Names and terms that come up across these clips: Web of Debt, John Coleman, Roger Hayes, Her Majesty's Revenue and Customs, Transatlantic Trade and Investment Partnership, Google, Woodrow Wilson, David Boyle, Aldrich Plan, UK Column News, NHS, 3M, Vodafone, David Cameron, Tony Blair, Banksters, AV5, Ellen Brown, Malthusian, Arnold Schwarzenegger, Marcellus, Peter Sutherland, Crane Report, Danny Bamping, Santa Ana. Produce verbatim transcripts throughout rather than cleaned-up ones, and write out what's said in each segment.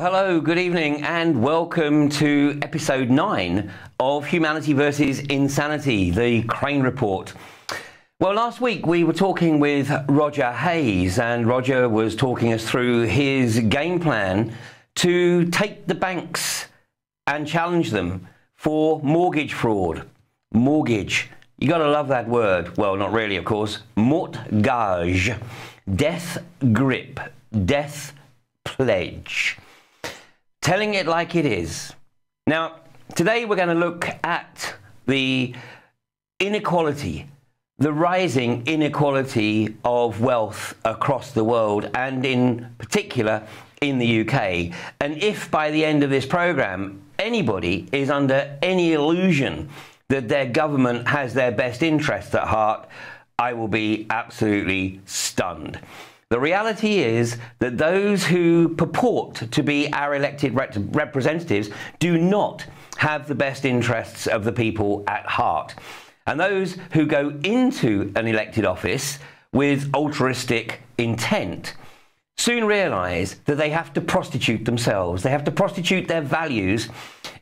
Well, hello, good evening, and welcome to episode nine of Humanity versus Insanity, the Crane Report. Well, last week we were talking with Roger Hayes, and Roger was talking us through his game plan to take the banks and challenge them for mortgage fraud. Mortgage. You got to love that word. Well, not really, of course. Mortgage. Death grip. Death pledge. Telling it like it is. Now, today we're going to look at the inequality, the rising inequality of wealth across the world, and in particular in the U K. And if by the end of this programme anybody is under any illusion that their government has their best interests at heart, I will be absolutely stunned. The reality is that those who purport to be our elected rep representatives do not have the best interests of the people at heart. And those who go into an elected office with altruistic intent soon realise that they have to prostitute themselves. They have to prostitute their values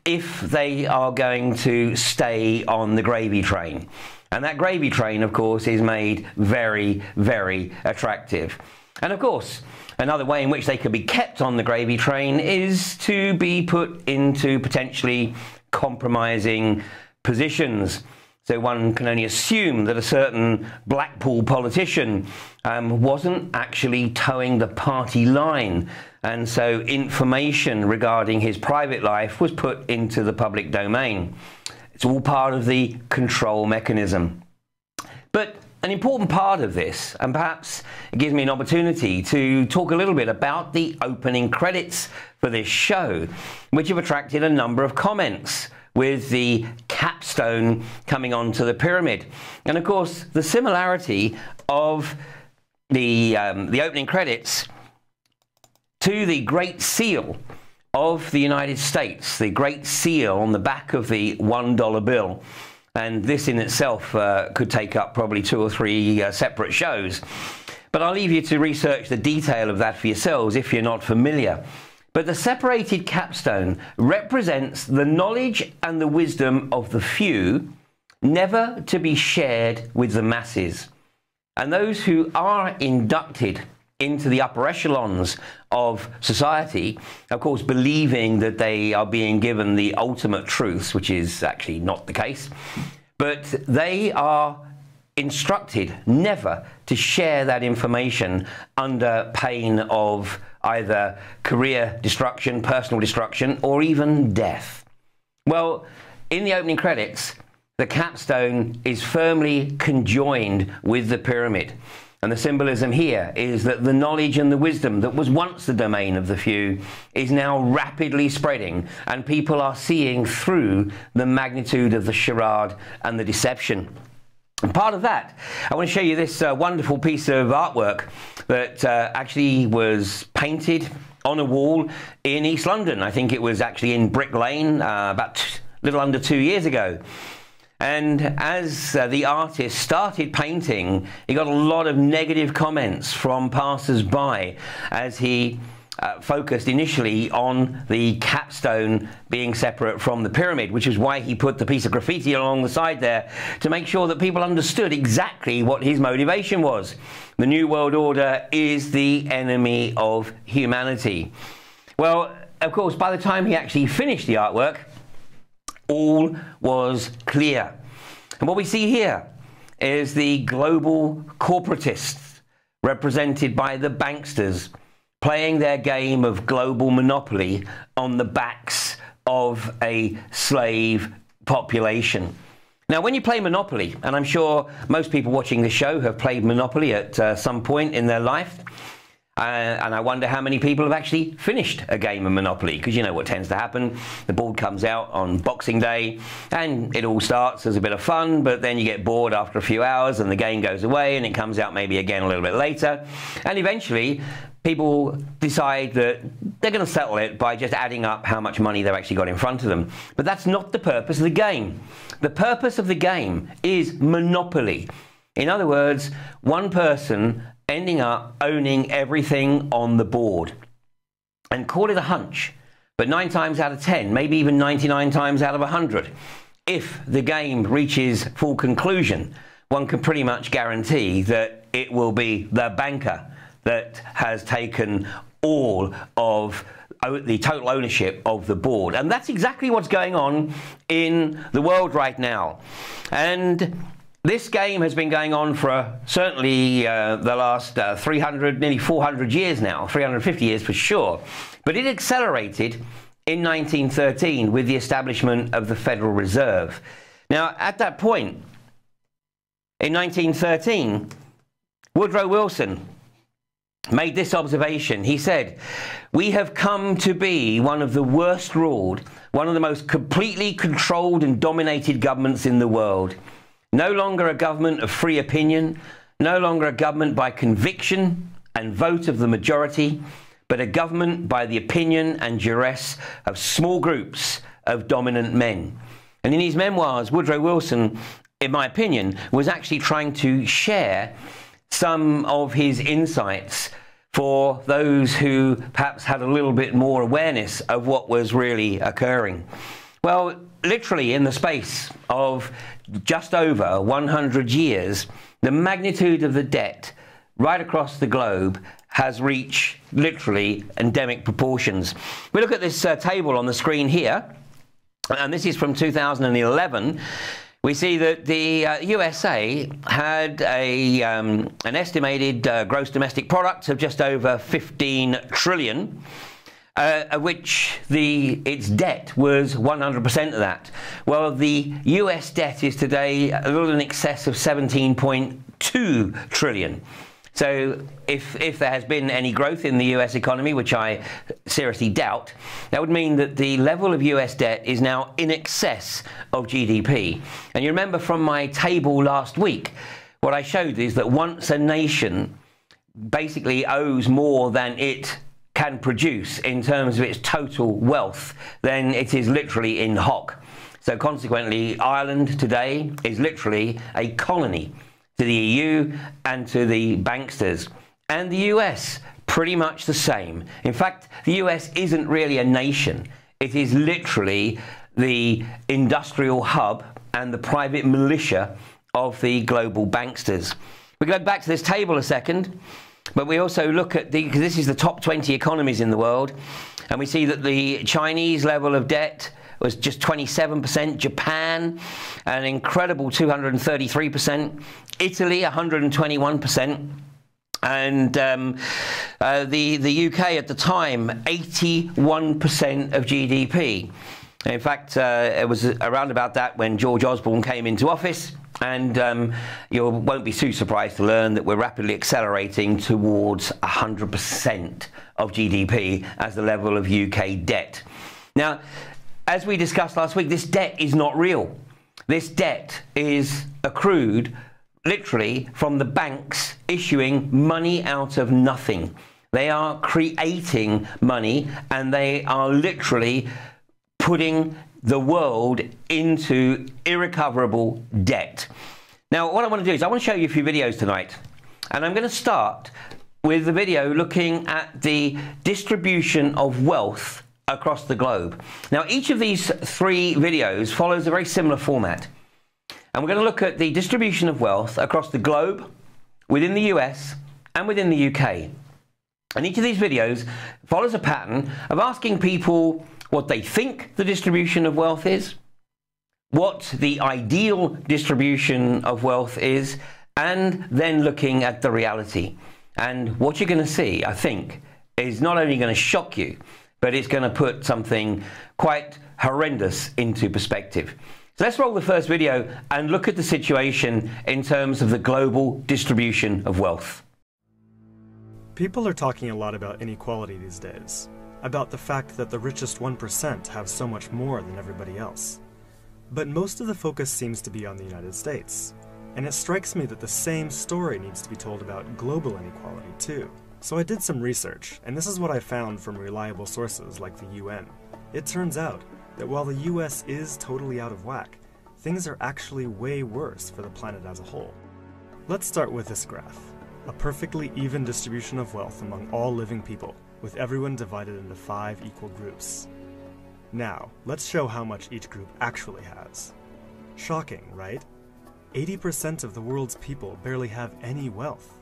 if they are going to stay on the gravy train. And that gravy train, of course, is made very, very attractive. And of course, another way in which they could be kept on the gravy train is to be put into potentially compromising positions. So one can only assume that a certain Blackpool politician um, wasn't actually towing the party line. And so information regarding his private life was put into the public domain. It's all part of the control mechanism. But an important part of this, and perhaps it gives me an opportunity to talk a little bit about the opening credits for this show, which have attracted a number of comments with the capstone coming onto the pyramid. And of course, the similarity of the, um, the opening credits to the Great Seal of the United States, the Great Seal on the back of the one dollar bill. And this in itself uh, could take up probably two or three uh, separate shows. But I'll leave you to research the detail of that for yourselves if you're not familiar. But the separated capstone represents the knowledge and the wisdom of the few, never to be shared with the masses. And those who are inducted into the upper echelons of society, of course, believing that they are being given the ultimate truths, which is actually not the case, but they are instructed never to share that information under pain of either career destruction, personal destruction, or even death. Well, in the opening credits, the capstone is firmly conjoined with the pyramid. And the symbolism here is that the knowledge and the wisdom that was once the domain of the few is now rapidly spreading, and people are seeing through the magnitude of the charade and the deception. And part of that, I want to show you this uh, wonderful piece of artwork that uh, actually was painted on a wall in East London. I think it was actually in Brick Lane uh, about a little under two years ago. And as uh, the artist started painting, he got a lot of negative comments from passers-by as he uh, focused initially on the capstone being separate from the pyramid, which is why he put the piece of graffiti along the side there to make sure that people understood exactly what his motivation was. The New World Order is the enemy of humanity. Well, of course, by the time he actually finished the artwork, all was clear. And what we see here is the global corporatists, represented by the banksters, playing their game of global monopoly on the backs of a slave population. Now, when you play Monopoly, and I'm sure most people watching this show have played Monopoly at uh, some point in their life, Uh, and I wonder how many people have actually finished a game of Monopoly, because you know what tends to happen. The board comes out on Boxing Day, and it all starts as a bit of fun, but then you get bored after a few hours, and the game goes away, and it comes out maybe again a little bit later. And eventually, people decide that they're going to settle it by just adding up how much money they've actually got in front of them. But that's not the purpose of the game. The purpose of the game is Monopoly. In other words, one person ending up owning everything on the board. and call it a hunch, but nine times out of ten, maybe even ninety-nine times out of one hundred, if the game reaches full conclusion, one can pretty much guarantee that it will be the banker that has taken all of the total ownership of the board. And that's exactly what's going on in the world right now. And this game has been going on for uh, certainly uh, the last uh, three hundred, nearly four hundred years now, three hundred fifty years for sure. But it accelerated in nineteen thirteen with the establishment of the Federal Reserve. Now, at that point, in nineteen thirteen, Woodrow Wilson made this observation. He said, "We have come to be one of the worst ruled, one of the most completely controlled and dominated governments in the world. No longer a government of free opinion, no longer a government by conviction and vote of the majority, but a government by the opinion and duress of small groups of dominant men." And in his memoirs, Woodrow Wilson, in my opinion, was actually trying to share some of his insights for those who perhaps had a little bit more awareness of what was really occurring. Well, literally in the space of just over one hundred years, the magnitude of the debt right across the globe has reached literally endemic proportions. We look at this uh, table on the screen here, and this is from two thousand eleven. We see that the uh, U S A had a, um, an estimated uh, gross domestic product of just over fifteen trillion, uh, of which the, its debt was one hundred percent of that. Well, the U S debt is today a little in excess of seventeen point two trillion. So if, if there has been any growth in the U S economy, which I seriously doubt, that would mean that the level of U S debt is now in excess of G D P. And you remember from my table last week, what I showed is that once a nation basically owes more than it can produce in terms of its total wealth, then it is literally in hock. So consequently, Ireland today is literally a colony to the E U and to the banksters. And the U S, pretty much the same. In fact, the U S isn't really a nation. It is literally the industrial hub and the private militia of the global banksters. We go back to this table a second, but we also look at the, because this is the top twenty economies in the world, and we see that the Chinese level of debt was just twenty-seven percent, Japan an incredible two hundred thirty-three percent, Italy one hundred twenty-one percent, and um, uh, the, the U K at the time eighty-one percent of G D P. In fact, uh, it was around about that when George Osborne came into office, and um, you won't be too surprised to learn that we're rapidly accelerating towards one hundred percent of G D P as the level of U K debt. Now, as we discussed last week, this debt is not real. This debt is accrued literally from the banks issuing money out of nothing. They are creating money, and they are literally putting the world into irrecoverable debt. Now, what I want to do is I want to show you a few videos tonight, and I'm going to start with the video looking at the distribution of wealth across the globe. Now, each of these three videos follows a very similar format. And we're going to look at the distribution of wealth across the globe, within the U S, and within the U K. And each of these videos follows a pattern of asking people what they think the distribution of wealth is, what the ideal distribution of wealth is, and then looking at the reality. And what you're going to see, I think, is not only going to shock you, but it's going to put something quite horrendous into perspective. So let's roll the first video and look at the situation in terms of the global distribution of wealth. People are talking a lot about inequality these days, about the fact that the richest one percent have so much more than everybody else. But most of the focus seems to be on the United States, and it strikes me that the same story needs to be told about global inequality too. So I did some research, and this is what I found from reliable sources like the U N. It turns out that while the U S is totally out of whack, things are actually way worse for the planet as a whole. Let's start with this graph, a perfectly even distribution of wealth among all living people, with everyone divided into five equal groups. Now, let's show how much each group actually has. Shocking, right? eighty percent of the world's people barely have any wealth.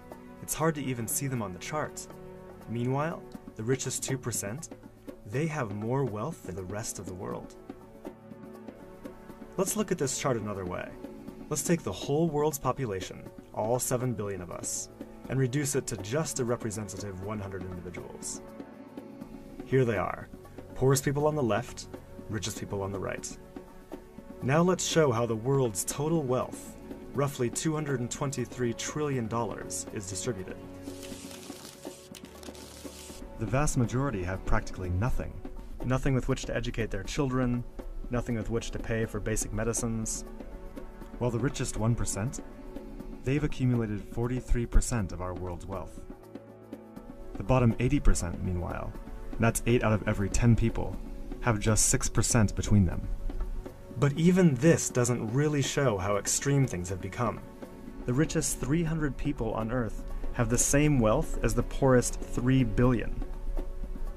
It's hard to even see them on the chart. Meanwhile, the richest two percent, they have more wealth than the rest of the world. Let's look at this chart another way. Let's take the whole world's population, all seven billion of us, and reduce it to just a representative one hundred individuals. Here they are. Poorest people on the left, richest people on the right. Now let's show how the world's total wealth, roughly two hundred twenty-three trillion dollars, is distributed. The vast majority have practically nothing. Nothing with which to educate their children, nothing with which to pay for basic medicines. While the richest one percent, they've accumulated forty-three percent of our world's wealth. The bottom eighty percent, meanwhile, that's eight out of every ten people, have just six percent between them. But even this doesn't really show how extreme things have become. The richest three hundred people on Earth have the same wealth as the poorest three billion.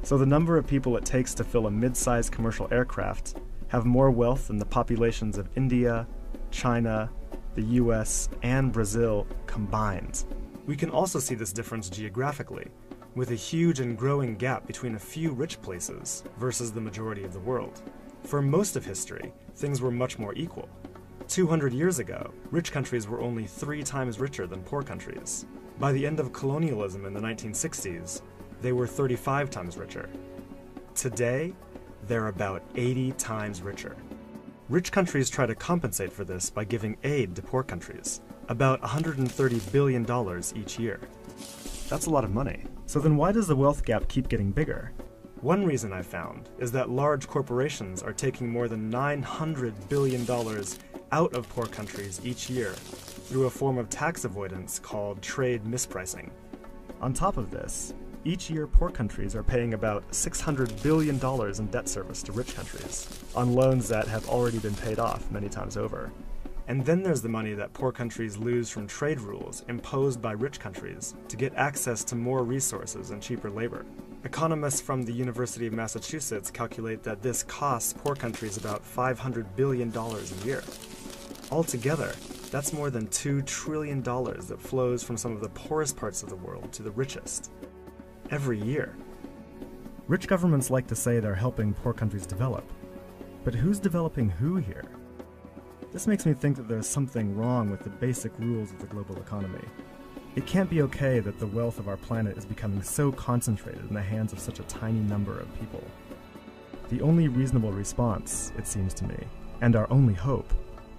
So the number of people it takes to fill a mid-sized commercial aircraft have more wealth than the populations of India, China, the U S, and Brazil combined. We can also see this difference geographically, with a huge and growing gap between a few rich places versus the majority of the world. For most of history, things were much more equal. two hundred years ago, rich countries were only three times richer than poor countries. By the end of colonialism in the nineteen sixties, they were thirty-five times richer. Today, they're about eighty times richer. Rich countries try to compensate for this by giving aid to poor countries, about one hundred thirty billion dollars each year. That's a lot of money. So then why does the wealth gap keep getting bigger? One reason I've found is that large corporations are taking more than nine hundred billion dollars out of poor countries each year through a form of tax avoidance called trade mispricing. On top of this, each year poor countries are paying about six hundred billion dollars in debt service to rich countries, on loans that have already been paid off many times over. And then there's the money that poor countries lose from trade rules imposed by rich countries to get access to more resources and cheaper labor. Economists from the University of Massachusetts calculate that this costs poor countries about five hundred billion dollars a year. Altogether, that's more than two trillion dollars that flows from some of the poorest parts of the world to the richest, every year. Rich governments like to say they're helping poor countries develop, but who's developing who here? This makes me think that there's something wrong with the basic rules of the global economy. It can't be okay that the wealth of our planet is becoming so concentrated in the hands of such a tiny number of people. The only reasonable response, it seems to me, and our only hope,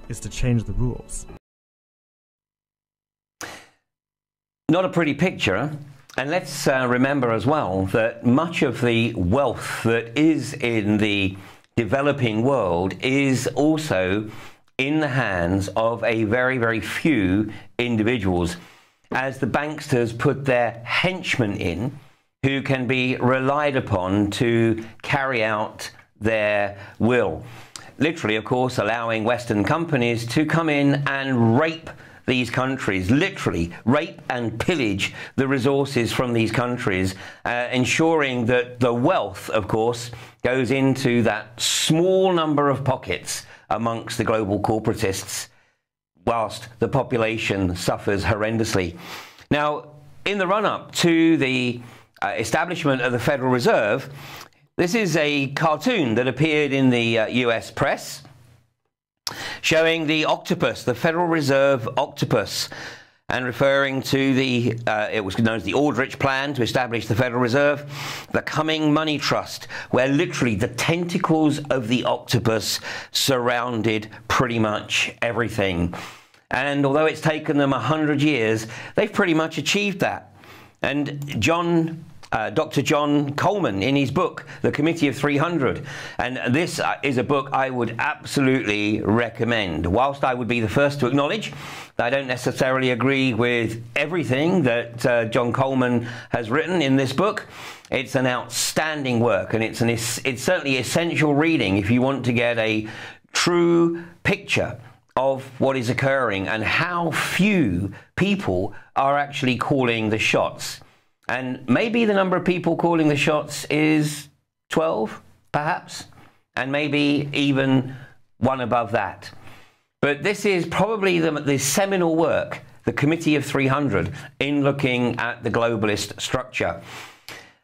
is to change the rules. Not a pretty picture. And let's uh, remember as well that much of the wealth that is in the developing world is also in the hands of a very, very few individuals, as the banksters put their henchmen in, who can be relied upon to carry out their will. Literally, of course, allowing Western companies to come in and rape these countries, literally rape and pillage the resources from these countries, uh, ensuring that the wealth, of course, goes into that small number of pockets amongst the global corporatists, whilst the population suffers horrendously. Now, in the run-up to the uh, establishment of the Federal Reserve, this is a cartoon that appeared in the uh, U S press showing the octopus, the Federal Reserve octopus, and referring to the, uh, it was known as the Aldrich Plan to establish the Federal Reserve, the coming money trust, where literally the tentacles of the octopus surrounded pretty much everything. And although it's taken them one hundred years, they've pretty much achieved that. And John, uh, Doctor John Coleman, in his book, The Committee of three hundred, and this is a book I would absolutely recommend. Whilst I would be the first to acknowledge I don't necessarily agree with everything that uh, John Coleman has written in this book, it's an outstanding work, and it's, an es it's certainly essential reading if you want to get a true picture of what is occurring and how few people are actually calling the shots. And maybe the number of people calling the shots is twelve, perhaps, and maybe even one above that. But this is probably the, the seminal work, the Committee of three hundred, in looking at the globalist structure.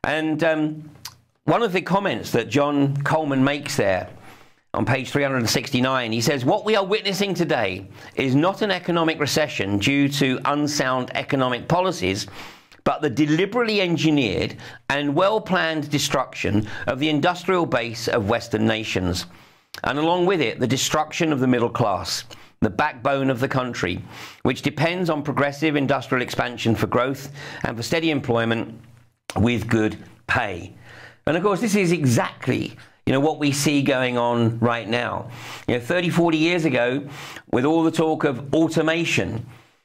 And um, one of the comments that John Coleman makes there on page three hundred sixty-nine, he says, what we are witnessing today is not an economic recession due to unsound economic policies, but the deliberately engineered and well-planned destruction of the industrial base of Western nations. And along with it, the destruction of the middle class, the backbone of the country, which depends on progressive industrial expansion for growth and for steady employment with good pay. And of course, this is exactly You know, what we see going on right now. You know, thirty, forty years ago, with all the talk of automation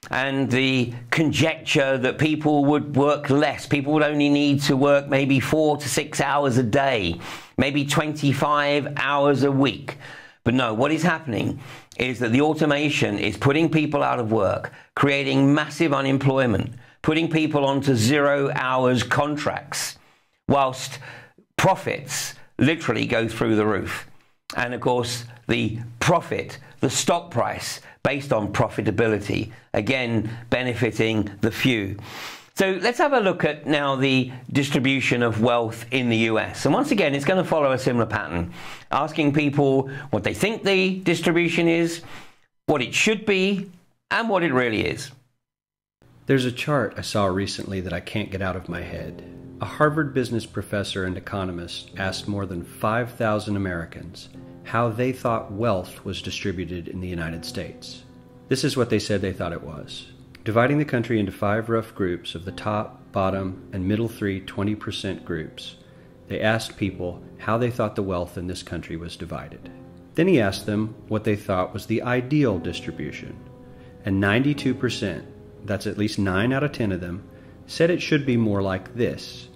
and the conjecture that people would work less, people would only need to work maybe four to six hours a day, maybe twenty-five hours a week. But no, what is happening is that the automation is putting people out of work, creating massive unemployment, putting people onto zero hours contracts, whilst profits literally go through the roof. And of course, the profit, the stock price based on profitability, again, benefiting the few. So let's have a look at now the distribution of wealth in the U S. And once again, it's going to follow a similar pattern, asking people what they think the distribution is, what it should be, and what it really is. There's a chart I saw recently that I can't get out of my head. A Harvard business professor and economist asked more than five thousand Americans how they thought wealth was distributed in the United States. This is what they said they thought it was. Dividing the country into five rough groups of the top, bottom, and middle three twenty percent groups, they asked people how they thought the wealth in this country was divided. Then he asked them what they thought was the ideal distribution, and ninety-two percent, that's at least nine out of ten of them, said it should be more like this.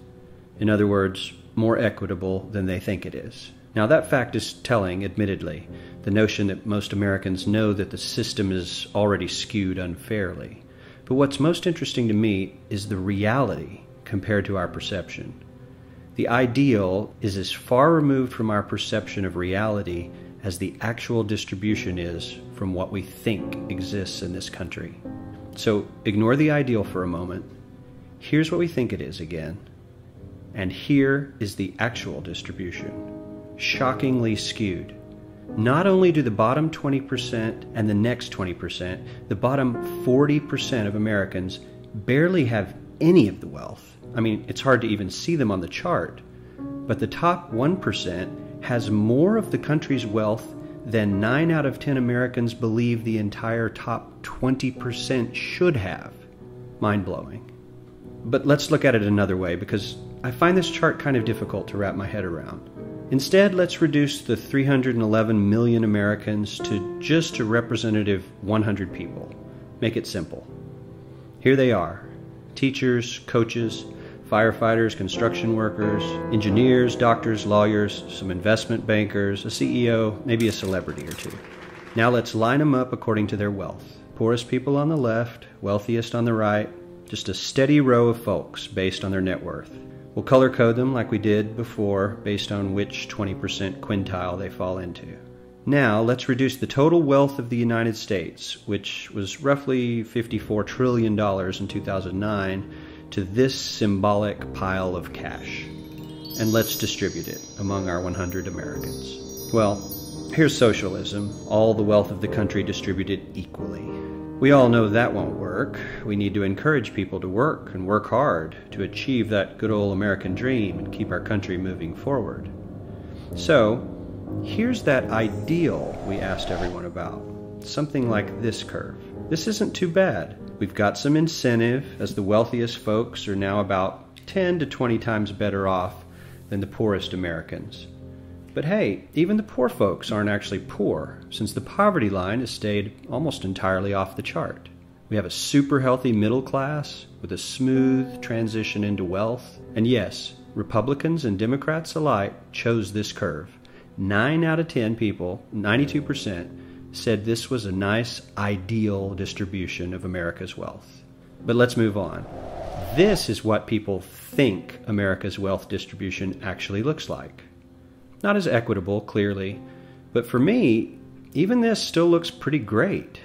In other words, more equitable than they think it is. Now that fact is telling, admittedly. The notion that most Americans know that the system is already skewed unfairly. But what's most interesting to me is the reality compared to our perception. The ideal is as far removed from our perception of reality as the actual distribution is from what we think exists in this country. So ignore the ideal for a moment. Here's what we think it is again. And here is the actual distribution, shockingly skewed. Not only do the bottom twenty percent and the next twenty percent, the bottom forty percent of Americans barely have any of the wealth. I mean, it's hard to even see them on the chart, but the top one percent has more of the country's wealth than nine out of ten Americans believe the entire top twenty percent should have. Mind-blowing. But let's look at it another way, because I find this chart kind of difficult to wrap my head around. Instead, let's reduce the three hundred eleven million Americans to just a representative one hundred people. Make it simple. Here they are. Teachers, coaches, firefighters, construction workers, engineers, doctors, lawyers, some investment bankers, a C E O, maybe a celebrity or two. Now let's line them up according to their wealth. Poorest people on the left, wealthiest on the right, just a steady row of folks based on their net worth. We'll color code them like we did before based on which twenty percent quintile they fall into. Now let's reduce the total wealth of the United States, which was roughly fifty-four trillion dollars in two thousand nine, to this symbolic pile of cash. And let's distribute it among our one hundred Americans. Well, here's socialism, all the wealth of the country distributed equally. We all know that won't work. We need to encourage people to work and work hard to achieve that good old American dream and keep our country moving forward. So, here's that ideal we asked everyone about. Something like this curve. This isn't too bad. We've got some incentive, as the wealthiest folks are now about ten to twenty times better off than the poorest Americans. But hey, even the poor folks aren't actually poor, since the poverty line has stayed almost entirely off the chart. We have a super healthy middle class with a smooth transition into wealth. And yes, Republicans and Democrats alike chose this curve. nine out of ten people, ninety-two percent, said this was a nice, ideal distribution of America's wealth. But let's move on. This is what people think America's wealth distribution actually looks like. Not as equitable, clearly, but for me, even this still looks pretty great.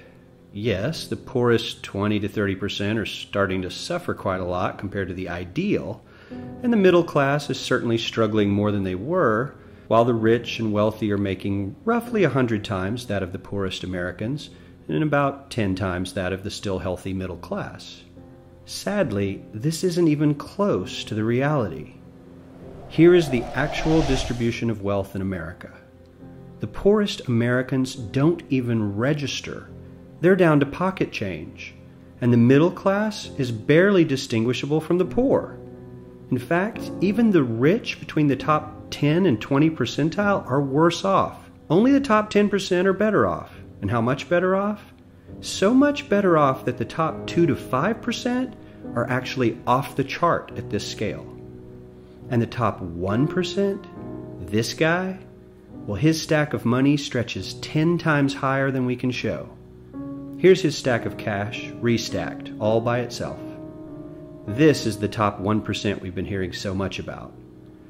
Yes, the poorest twenty to thirty percent are starting to suffer quite a lot compared to the ideal, and the middle class is certainly struggling more than they were, while the rich and wealthy are making roughly one hundred times that of the poorest Americans, and about ten times that of the still healthy middle class. Sadly, this isn't even close to the reality. Here is the actual distribution of wealth in America. The poorest Americans don't even register. They're down to pocket change, and the middle class is barely distinguishable from the poor. In fact, even the rich between the top ten and twenty percentile are worse off. Only the top ten percent are better off. And how much better off? So much better off that the top two to five percent are actually off the chart at this scale. And the top one percent, this guy, well, his stack of money stretches ten times higher than we can show. Here's his stack of cash, restacked, all by itself. This is the top one percent we've been hearing so much about.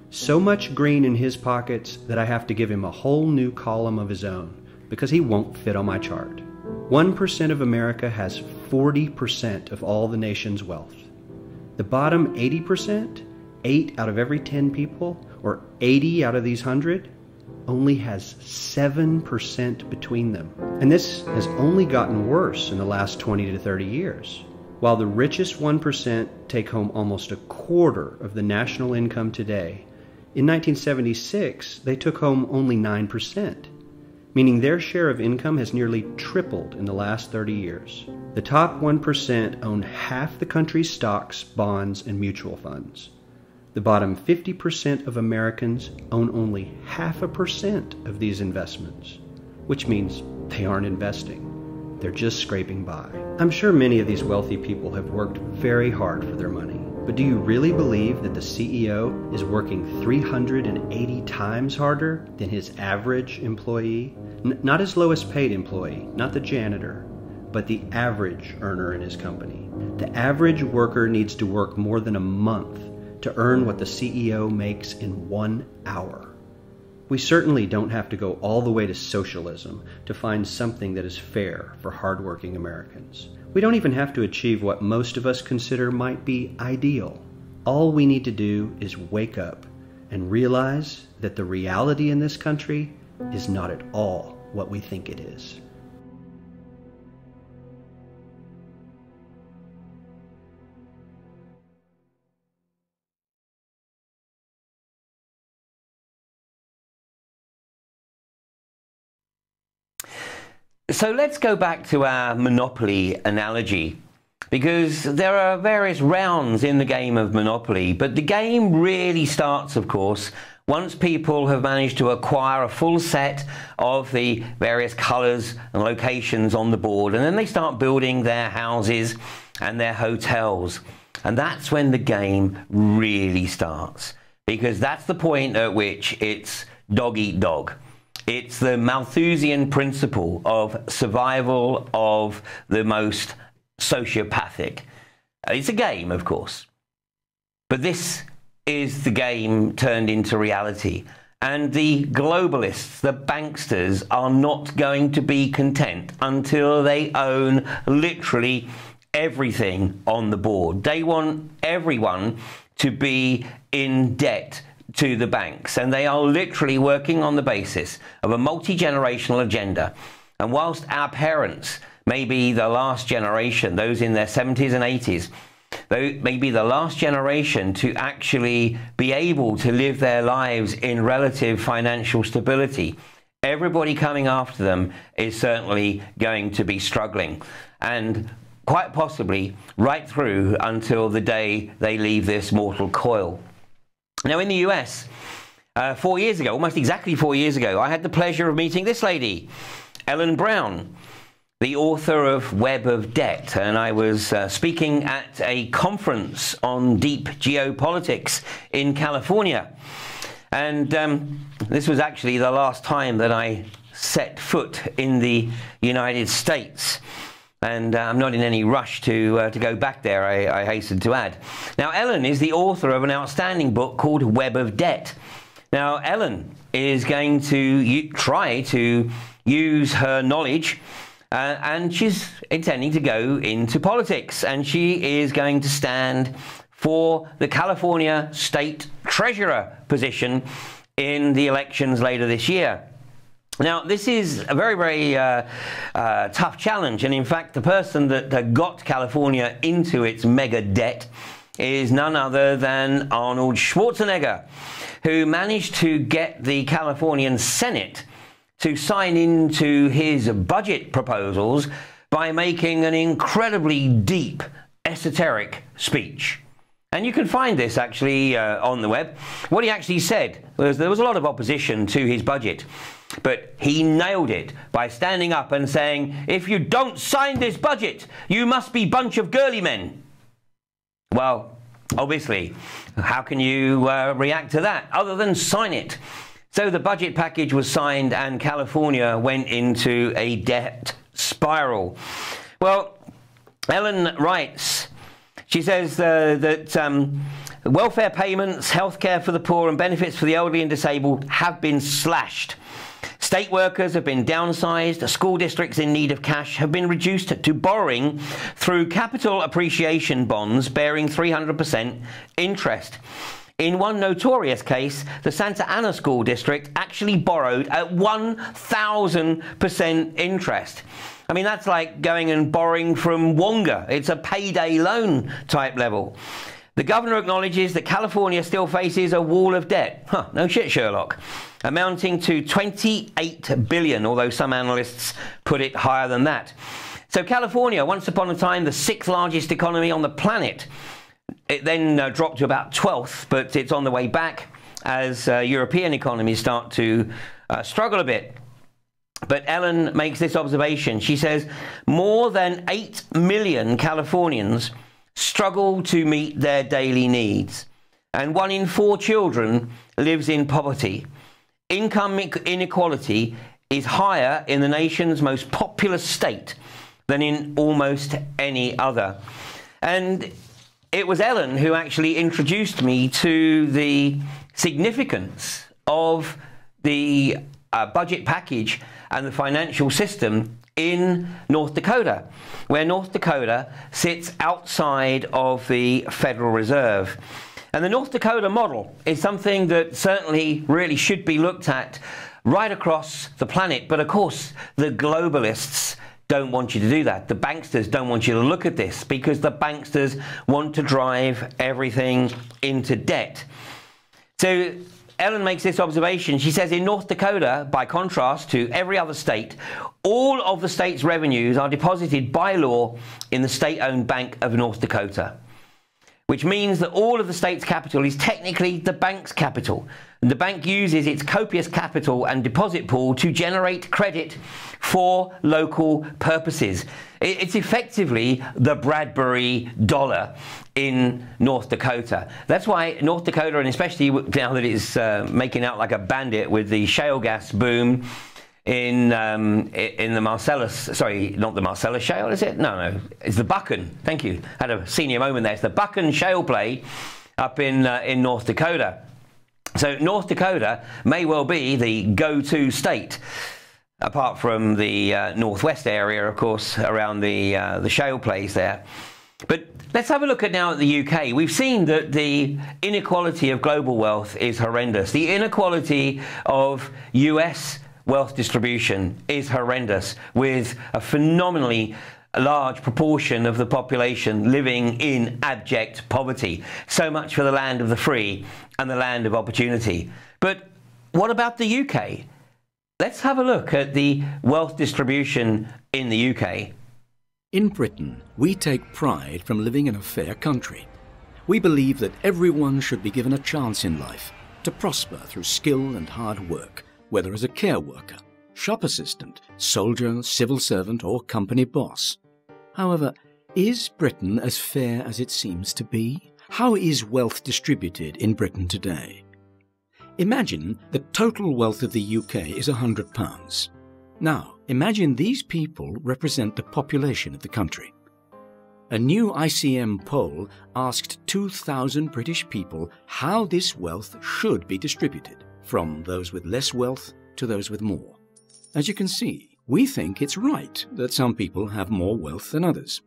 So much green in his pockets that I have to give him a whole new column of his own because he won't fit on my chart. one percent of America has forty percent of all the nation's wealth. The bottom eighty percent, eight out of every ten people, or eighty out of these one hundred, only has seven percent between them. And this has only gotten worse in the last twenty to thirty years. While the richest one percent take home almost a quarter of the national income today, in nineteen seventy-six, they took home only nine percent, meaning their share of income has nearly tripled in the last thirty years. The top one percent own half the country's stocks, bonds, and mutual funds. The bottom fifty percent of Americans own only half a percent of these investments, which means they aren't investing. They're just scraping by. I'm sure many of these wealthy people have worked very hard for their money, but do you really believe that the C E O is working three hundred eighty times harder than his average employee? N- not his lowest paid employee, not the janitor, but the average earner in his company. The average worker needs to work more than a month to earn what the C E O makes in one hour. We certainly don't have to go all the way to socialism to find something that is fair for hardworking Americans. We don't even have to achieve what most of us consider might be ideal. All we need to do is wake up and realize that the reality in this country is not at all what we think it is. So let's go back to our Monopoly analogy, because there are various rounds in the game of Monopoly, but the game really starts, of course, once people have managed to acquire a full set of the various colours and locations on the board, and then they start building their houses and their hotels. And that's when the game really starts, because that's the point at which it's dog eat dog. It's the Malthusian principle of survival of the most sociopathic. It's a game, of course. But this is the game turned into reality. And the globalists, the banksters, are not going to be content until they own literally everything on the board. They want everyone to be in debt to the banks, and they are literally working on the basis of a multi-generational agenda. And whilst our parents may be the last generation, those in their seventies and eighties, they may be the last generation to actually be able to live their lives in relative financial stability, everybody coming after them is certainly going to be struggling, and quite possibly right through until the day they leave this mortal coil. Now, in the U S, uh, four years ago, almost exactly four years ago, I had the pleasure of meeting this lady, Ellen Brown, the author of Web of Debt. And I was uh, speaking at a conference on deep geopolitics in California. And um, this was actually the last time that I set foot in the United States. and uh, I'm not in any rush to, uh, to go back there, I, I hasten to add. Now, Ellen is the author of an outstanding book called Web of Debt. Now, Ellen is going to try to use her knowledge, uh, and she's intending to go into politics, and she is going to stand for the California State Treasurer position in the elections later this year. Now, this is a very, very uh, uh, tough challenge, and in fact, the person that uh, got California into its mega debt is none other than Arnold Schwarzenegger, who managed to get the Californian Senate to sign into his budget proposals by making an incredibly deep, esoteric speech. And you can find this actually uh, on the web. What he actually said was there was a lot of opposition to his budget, but he nailed it by standing up and saying, if you don't sign this budget, you must be bunch of girly men. Well, obviously, how can you uh, react to that other than sign it? So the budget package was signed and California went into a debt spiral. Well, Ellen writes, she says uh, that um, welfare payments, healthcare for the poor and benefits for the elderly and disabled have been slashed. State workers have been downsized. School districts in need of cash have been reduced to borrowing through capital appreciation bonds bearing three hundred percent interest. In one notorious case, the Santa Ana School District actually borrowed at one thousand percent interest. I mean, that's like going and borrowing from Wonga. It's a payday loan type level. The governor acknowledges that California still faces a wall of debt. Huh, no shit, Sherlock. Amounting to twenty-eight billion dollars, although some analysts put it higher than that. So California, once upon a time the sixth largest economy on the planet, it then uh, dropped to about twelfth, but it's on the way back as uh, European economies start to uh, struggle a bit. But Ellen makes this observation. She says, more than eight million Californians struggle to meet their daily needs, and one in four children lives in poverty. Income inequality is higher in the nation's most populous state than in almost any other. And it was Ellen who actually introduced me to the significance of the uh, budget package and the financial system in North Dakota, where North Dakota sits outside of the Federal Reserve. And the North Dakota model is something that certainly really should be looked at right across the planet. But of course, the globalists don't want you to do that. The banksters don't want you to look at this because the banksters want to drive everything into debt. So Ellen makes this observation. She says in North Dakota, by contrast to every other state, all of the state's revenues are deposited by law in the state-owned Bank of North Dakota, which means that all of the state's capital is technically the bank's capital. And the bank uses its copious capital and deposit pool to generate credit for local purposes. It's effectively the Bradbury dollar in North Dakota. That's why North Dakota, and especially now that it's uh, making out like a bandit with the shale gas boom in um, in the Marcellus, sorry, not the Marcellus Shale, is it? No, no, it's the Buchan. Thank you. Had a senior moment there. It's the Buchan Shale Play up in uh, in North Dakota. So North Dakota may well be the go-to state, apart from the uh, northwest area, of course, around the uh, the shale plays there. But let's have a look at now at the U K. We've seen that the inequality of global wealth is horrendous. The inequality of U S wealth distribution is horrendous, with a phenomenally large proportion of the population living in abject poverty. So much for the land of the free and the land of opportunity. But what about the U K? Let's have a look at the wealth distribution in the U K. In Britain, we take pride from living in a fair country. We believe that everyone should be given a chance in life to prosper through skill and hard work, whether as a care worker, shop assistant, soldier, civil servant or company boss. However, is Britain as fair as it seems to be? How is wealth distributed in Britain today? Imagine the total wealth of the U K is one hundred pounds. Now, imagine these people represent the population of the country. A new I C M poll asked two thousand British people how this wealth should be distributed, from those with less wealth to those with more. As you can see, we think it's right that some people have more wealth than others.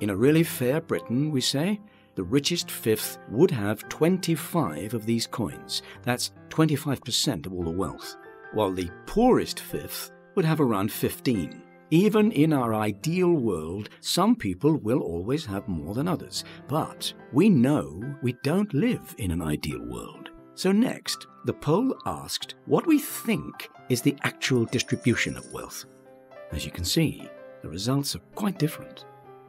In a really fair Britain, we say, the richest fifth would have twenty-five of these coins. That's twenty-five percent of all the wealth, while the poorest fifth would have around fifteen. Even in our ideal world, some people will always have more than others, but we know we don't live in an ideal world. So next, the poll asked what we think is the actual distribution of wealth. As you can see, the results are quite different.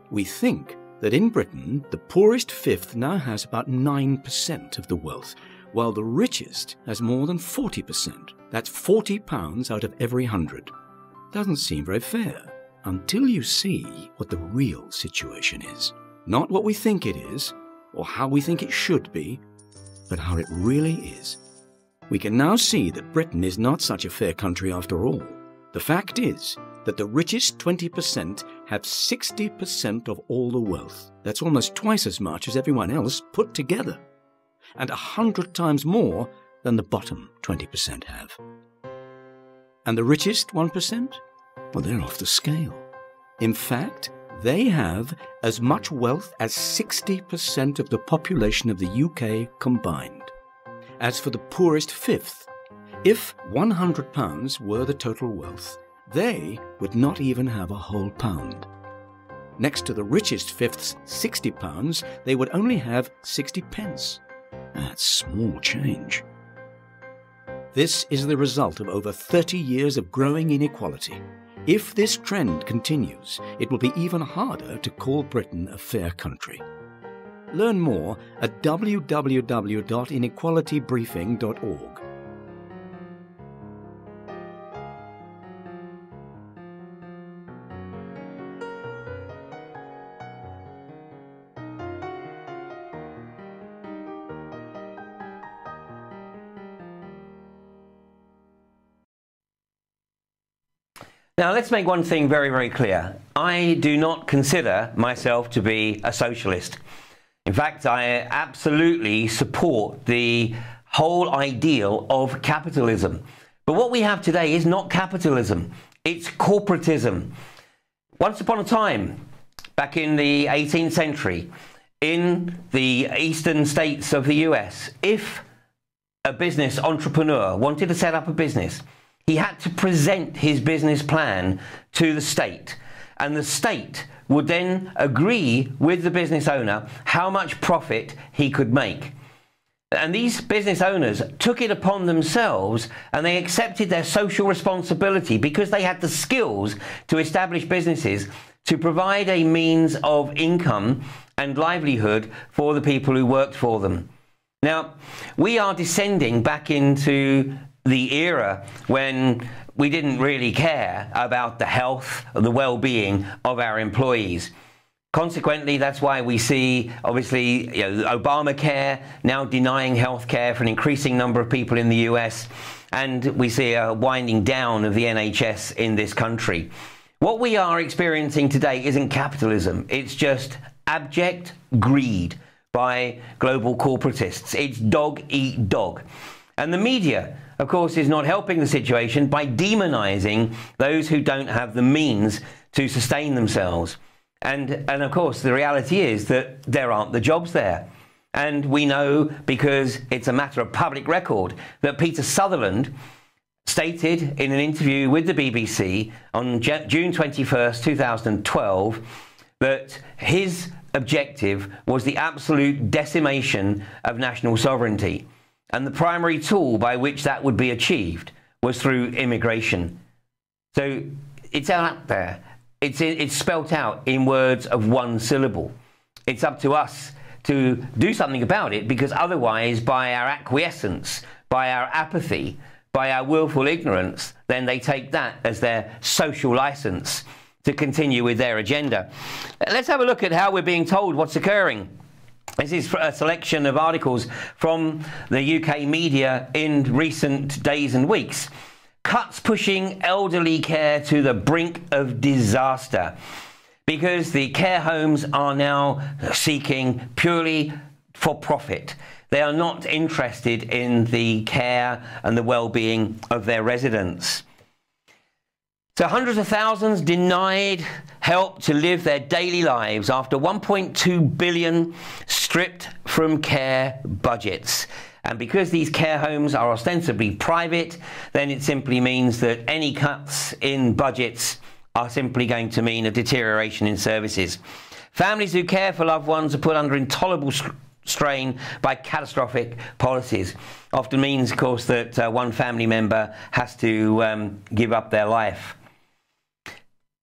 We think that in Britain, the poorest fifth now has about nine percent of the wealth, while the richest has more than forty percent. That's forty pounds out of every hundred. Doesn't seem very fair until you see what the real situation is. Not what we think it is, or how we think it should be, but how it really is. We can now see that Britain is not such a fair country after all. The fact is that the richest twenty percent have sixty percent of all the wealth. That's almost twice as much as everyone else put together, and a hundred times more than the bottom twenty percent have. And the richest one percent? Well, they're off the scale. In fact, they have as much wealth as sixty percent of the population of the U K combined. As for the poorest fifth, if one hundred pounds were the total wealth, they would not even have a whole pound. Next to the richest fifth's sixty pounds, they would only have sixty pence. That's small change. This is the result of over thirty years of growing inequality. If this trend continues, it will be even harder to call Britain a fair country. Learn more at w w w dot inequality briefing dot org. Now, let's make one thing very, very clear. I do not consider myself to be a socialist. In fact, I absolutely support the whole ideal of capitalism. But what we have today is not capitalism, it's corporatism. Once upon a time, back in the eighteenth century, in the eastern states of the U S, if a business entrepreneur wanted to set up a business, he had to present his business plan to the state, and the state would then agree with the business owner how much profit he could make. And these business owners took it upon themselves, and they accepted their social responsibility because they had the skills to establish businesses to provide a means of income and livelihood for the people who worked for them. Now, we are descending back into the era when we didn't really care about the health or the well-being of our employees. Consequently, that's why we see, obviously, you know, Obamacare now denying health care for an increasing number of people in the U S, and we see a winding down of the N H S in this country. What we are experiencing today isn't capitalism, it's just abject greed by global corporatists. It's dog eat dog. And the media, of course, is not helping the situation by demonizing those who don't have the means to sustain themselves. And, and of course, the reality is that there aren't the jobs there. And we know, because it's a matter of public record, that Peter Sutherland stated in an interview with the B B C on June twenty-first, two thousand twelve, that his objective was the absolute decimation of national sovereignty. And the primary tool by which that would be achieved was through immigration. So it's out there. It's, it's spelt out in words of one syllable. It's up to us to do something about it, because otherwise, by our acquiescence, by our apathy, by our willful ignorance, then they take that as their social license to continue with their agenda. Let's have a look at how we're being told what's occurring. This is a selection of articles from the U K media in recent days and weeks. Cuts pushing elderly care to the brink of disaster because the care homes are now seeking purely for profit. They are not interested in the care and the well-being of their residents. So hundreds of thousands denied help to live their daily lives after one point two billion stripped from care budgets. And because these care homes are ostensibly private, then it simply means that any cuts in budgets are simply going to mean a deterioration in services. Families who care for loved ones are put under intolerable strain by catastrophic policies. Often means, of course, that uh, one family member has to um, give up their life.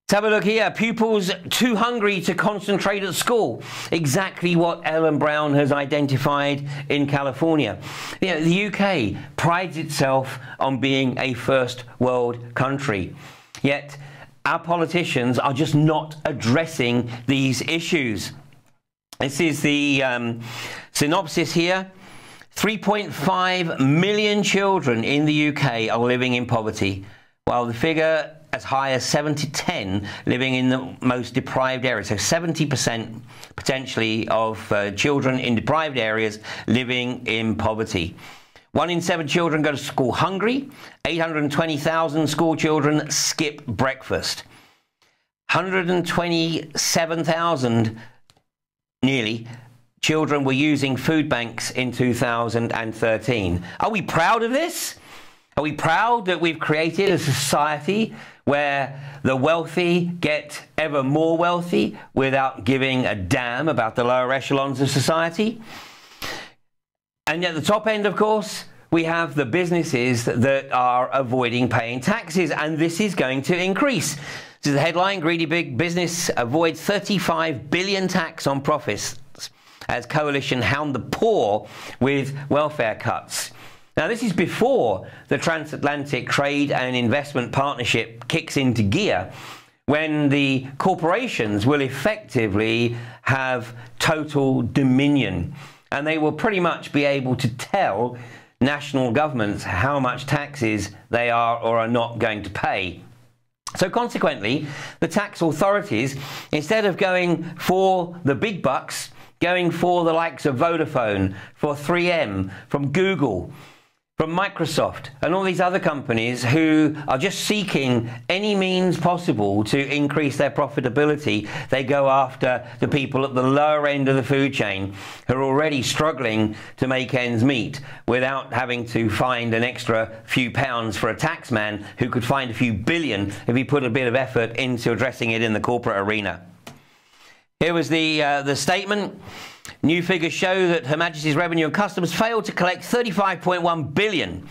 Let's have a look here. Pupils too hungry to concentrate at school. Exactly what Ellen Brown has identified in California. You know, the U K prides itself on being a first world country. Yet our politicians are just not addressing these issues. This is the um, synopsis here. three point five million children in the U K are living in poverty, while the figure as high as seven to ten living in the most deprived areas. So seventy percent potentially of uh, children in deprived areas living in poverty. One in seven children go to school hungry. eight hundred twenty thousand school children skip breakfast. one hundred twenty-seven thousand nearly children were using food banks in two thousand thirteen. Are we proud of this? Are we proud that we've created a society where the wealthy get ever more wealthy without giving a damn about the lower echelons of society? And at the top end, of course, we have the businesses that are avoiding paying taxes, and this is going to increase. This is the headline: Greedy Big Business Avoids thirty-five billion tax on profits as coalition hound the poor with welfare cuts. Now, this is before the Transatlantic Trade and Investment Partnership kicks into gear, when the corporations will effectively have total dominion, and they will pretty much be able to tell national governments how much taxes they are or are not going to pay. So consequently, the tax authorities, instead of going for the big bucks, going for the likes of Vodafone, for three M, from Google, from Microsoft and all these other companies who are just seeking any means possible to increase their profitability, they go after the people at the lower end of the food chain who are already struggling to make ends meet without having to find an extra few pounds for a taxman who could find a few billion if he put a bit of effort into addressing it in the corporate arena. Here was the, uh, the statement. New figures show that Her Majesty's Revenue and Customs failed to collect thirty-five point one billion dollars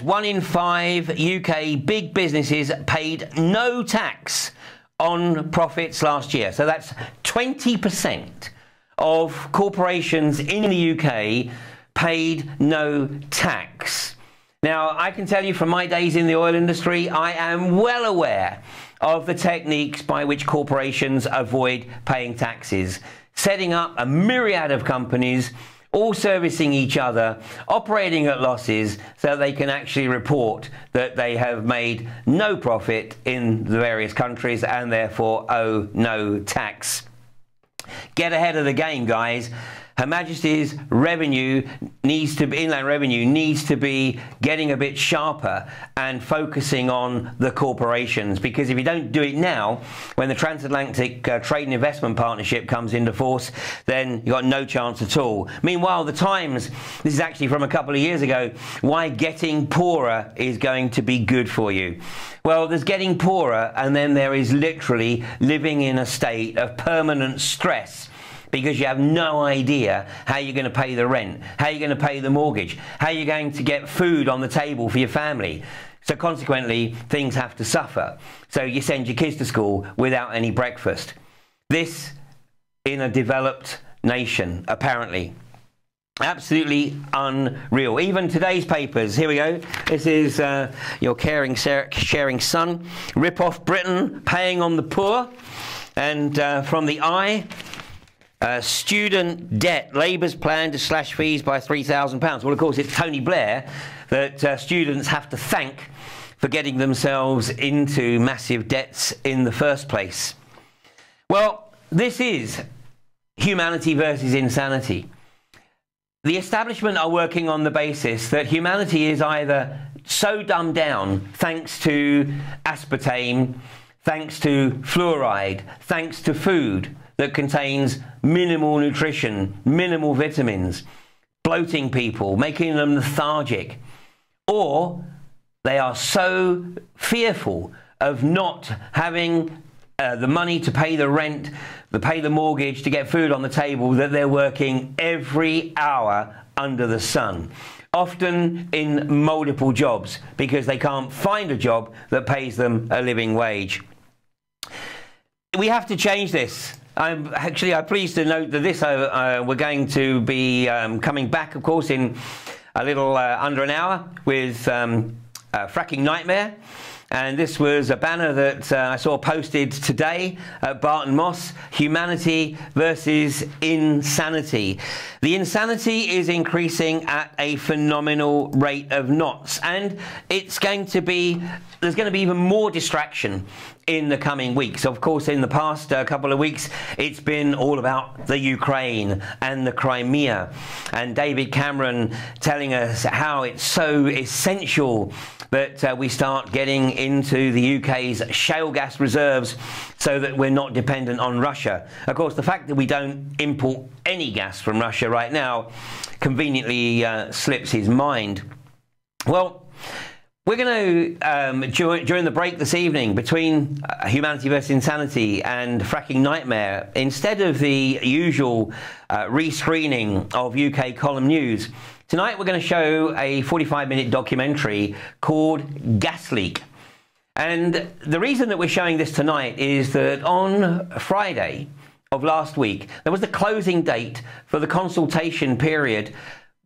as one in five U K big businesses paid no tax on profits last year. So that's twenty percent of corporations in the U K paid no tax. Now, I can tell you from my days in the oil industry, I am well aware of the techniques by which corporations avoid paying taxes. Setting up a myriad of companies, all servicing each other, operating at losses, so they can actually report that they have made no profit in the various countries and therefore owe no tax. Get ahead of the game, guys. Her Majesty's revenue needs to be, inland revenue needs to be getting a bit sharper and focusing on the corporations, because if you don't do it now, when the Transatlantic uh, Trade and Investment Partnership comes into force, then you've got no chance at all. Meanwhile, the Times, this is actually from a couple of years ago, why getting poorer is going to be good for you. Well, there's getting poorer, and then there is literally living in a state of permanent stress, because you have no idea how you're going to pay the rent, how you're going to pay the mortgage, how you're going to get food on the table for your family. So consequently, things have to suffer. So you send your kids to school without any breakfast. This in a developed nation, apparently. Absolutely unreal. Even today's papers, here we go. This is uh, your caring, sharing son. Rip off Britain, paying on the poor. And uh, from the Eye, Uh, student debt. Labour's plan to slash fees by three thousand pounds. Well, of course, it's Tony Blair that uh, students have to thank for getting themselves into massive debts in the first place. Well, this is humanity versus insanity. The establishment are working on the basis that humanity is either so dumbed down, thanks to aspartame, thanks to fluoride, thanks to food that contains minimal nutrition, minimal vitamins, bloating people, making them lethargic, or they are so fearful of not having Uh, the money to pay the rent, to pay the mortgage, to get food on the table, that they're working every hour under the sun, often in multiple jobs, because they can't find a job that pays them a living wage. We have to change this. I'm actually I'm pleased to note that this uh, uh, we're going to be um, coming back, of course, in a little uh, under an hour with um, uh, Fracking Nightmare. And this was a banner that uh, I saw posted today at Barton Moss, humanity versus insanity. The insanity is increasing at a phenomenal rate of knots, and it's going to be, there's going to be even more distraction in the coming weeks. Of course, in the past uh, couple of weeks, it's been all about the Ukraine and the Crimea, and David Cameron telling us how it's so essential that uh, we start getting into the U K's shale gas reserves so that we're not dependent on Russia. Of course, the fact that we don't import any gas from Russia right now conveniently uh, slips his mind. Well, we're going to, um, dur during the break this evening, between uh, Humanity versus Insanity and Fracking Nightmare, instead of the usual uh, rescreening of U K Column News, tonight we're going to show a forty-five minute documentary called Gas Leak. And the reason that we're showing this tonight is that on Friday of last week, there was the closing date for the consultation period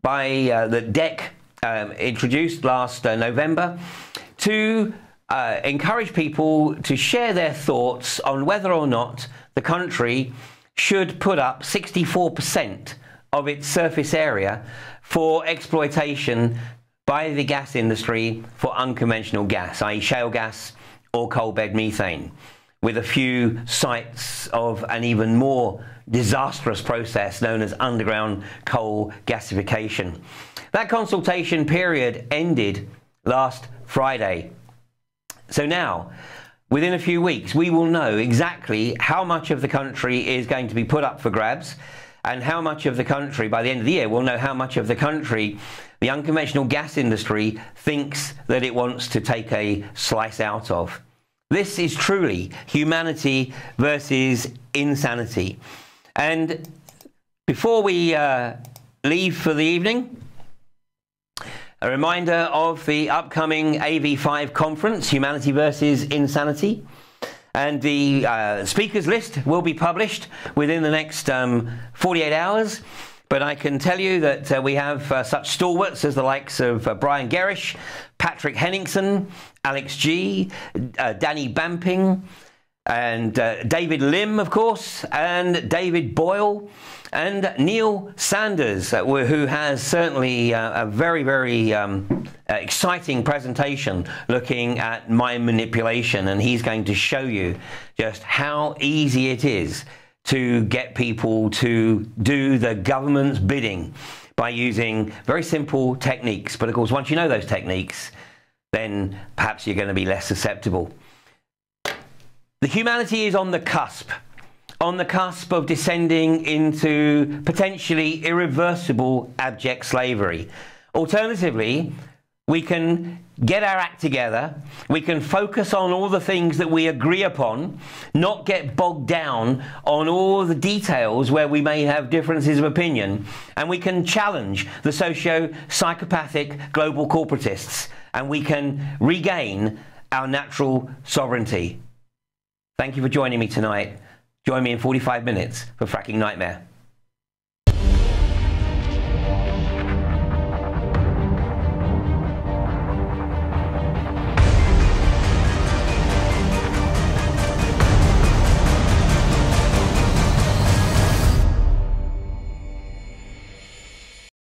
by uh, the D E C, um, introduced last uh, November, to uh, encourage people to share their thoughts on whether or not the country should put up sixty-four percent of its surface area for exploitation by the gas industry for unconventional gas, that is shale gas or coal bed methane, with a few sites of an even more disastrous process known as underground coal gasification. That consultation period ended last Friday. So now, within a few weeks, we will know exactly how much of the country is going to be put up for grabs, and how much of the country, by the end of the year, we'll know how much of the country the unconventional gas industry thinks that it wants to take a slice out of. This is truly humanity versus insanity. And before we uh, leave for the evening, a reminder of the upcoming A V five conference, Humanity versus Insanity. And the uh, speakers list will be published within the next um, forty-eight hours. But I can tell you that uh, we have uh, such stalwarts as the likes of uh, Brian Gerrish, Patrick Henningsen, Alex Gee, uh, Danny Bamping, and uh, David Lim, of course, and David Boyle, and Neil Sanders, uh, who has certainly uh, a very, very um, exciting presentation looking at mind manipulation, and he's going to show you just how easy it is to get people to do the government's bidding by using very simple techniques. But of course, once you know those techniques, then perhaps you're going to be less susceptible. The humanity is on the cusp, on the cusp of descending into potentially irreversible abject slavery. Alternatively, we can get our act together, we can focus on all the things that we agree upon, not get bogged down on all the details where we may have differences of opinion, and we can challenge the socio-psychopathic global corporatists, and we can regain our natural sovereignty. Thank you for joining me tonight. Join me in forty-five minutes for Fracking Nightmare.